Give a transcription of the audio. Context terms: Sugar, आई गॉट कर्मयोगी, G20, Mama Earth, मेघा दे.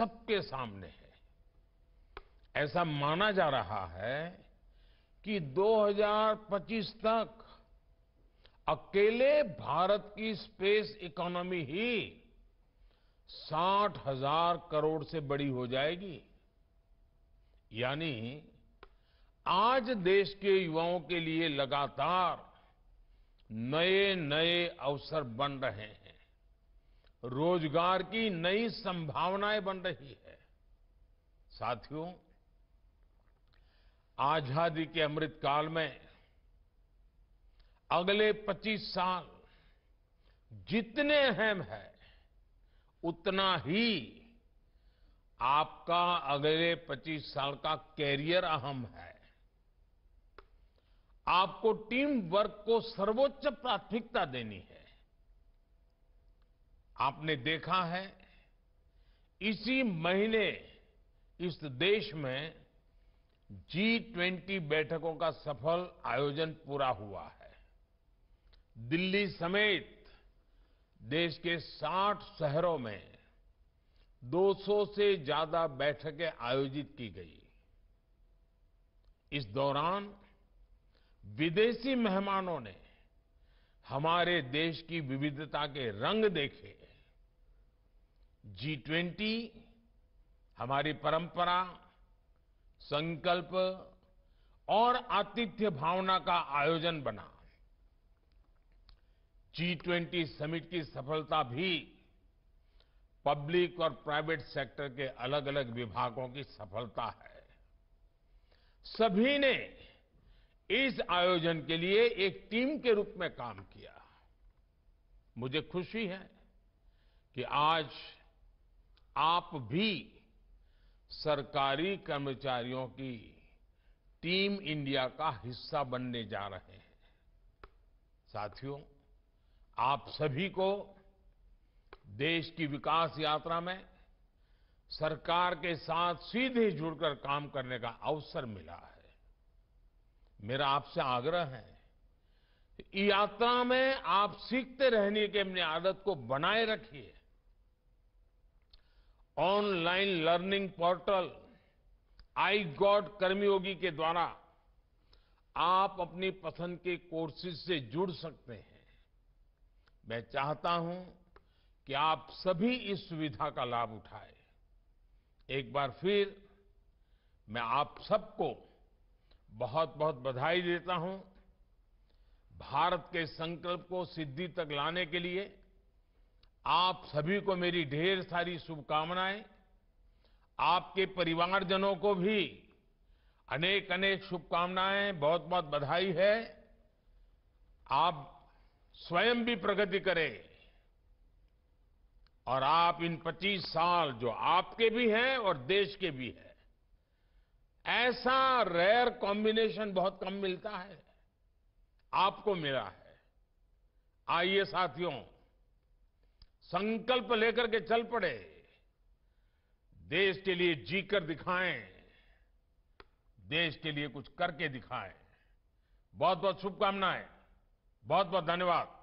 सबके सामने है। ऐसा माना जा रहा है कि 2025 तक अकेले भारत की स्पेस इकोनॉमी ही 60,000 करोड़ से बड़ी हो जाएगी। यानी आज देश के युवाओं के लिए लगातार नए नए अवसर बन रहे हैं, रोजगार की नई संभावनाएं बन रही है। साथियों, आजादी के अमृत काल में अगले 25 साल जितने अहम है उतना ही आपका अगले 25 साल का कैरियर अहम है। आपको टीम वर्क को सर्वोच्च प्राथमिकता देनी है। आपने देखा है इसी महीने इस देश में G20 बैठकों का सफल आयोजन पूरा हुआ है। दिल्ली समेत देश के 60 शहरों में 200 से ज्यादा बैठकें आयोजित की गई। इस दौरान विदेशी मेहमानों ने हमारे देश की विविधता के रंग देखे। G20 हमारी परंपरा, संकल्प और आतिथ्य भावना का आयोजन बना। G20 समिट की सफलता भी पब्लिक और प्राइवेट सेक्टर के अलग अलग विभागों की सफलता है। सभी ने इस आयोजन के लिए एक टीम के रूप में काम किया। मुझे खुशी है कि आज आप भी सरकारी कर्मचारियों की टीम इंडिया का हिस्सा बनने जा रहे हैं। साथियों, आप सभी को देश की विकास यात्रा में सरकार के साथ सीधे जुड़कर काम करने का अवसर मिला है। मेरा आपसे आग्रह है, यात्रा में आप सीखते रहने की अपनी आदत को बनाए रखिए। Online learning portal आई गॉट कर्मयोगी के द्वारा आप अपनी पसंद के कोर्सेज से जुड़ सकते हैं। मैं चाहता हूं कि आप सभी इस सुविधा का लाभ उठाएं। एक बार फिर मैं आप सबको बहुत बहुत बधाई देता हूं। भारत के संकल्प को सिद्धि तक लाने के लिए आप सभी को मेरी ढेर सारी शुभकामनाएं। आपके परिवारजनों को भी अनेक अनेक शुभकामनाएं, बहुत बहुत बधाई है। आप स्वयं भी प्रगति करें और आप इन 25 साल जो आपके भी हैं और देश के भी हैं, ऐसा रेयर कॉम्बिनेशन बहुत कम मिलता है, आपको मिला है। आइए साथियों, संकल्प लेकर के चल पड़े, देश के लिए जीकर दिखाएं, देश के लिए कुछ करके दिखाएं। बहुत बहुत शुभकामनाएं, बहुत बहुत धन्यवाद।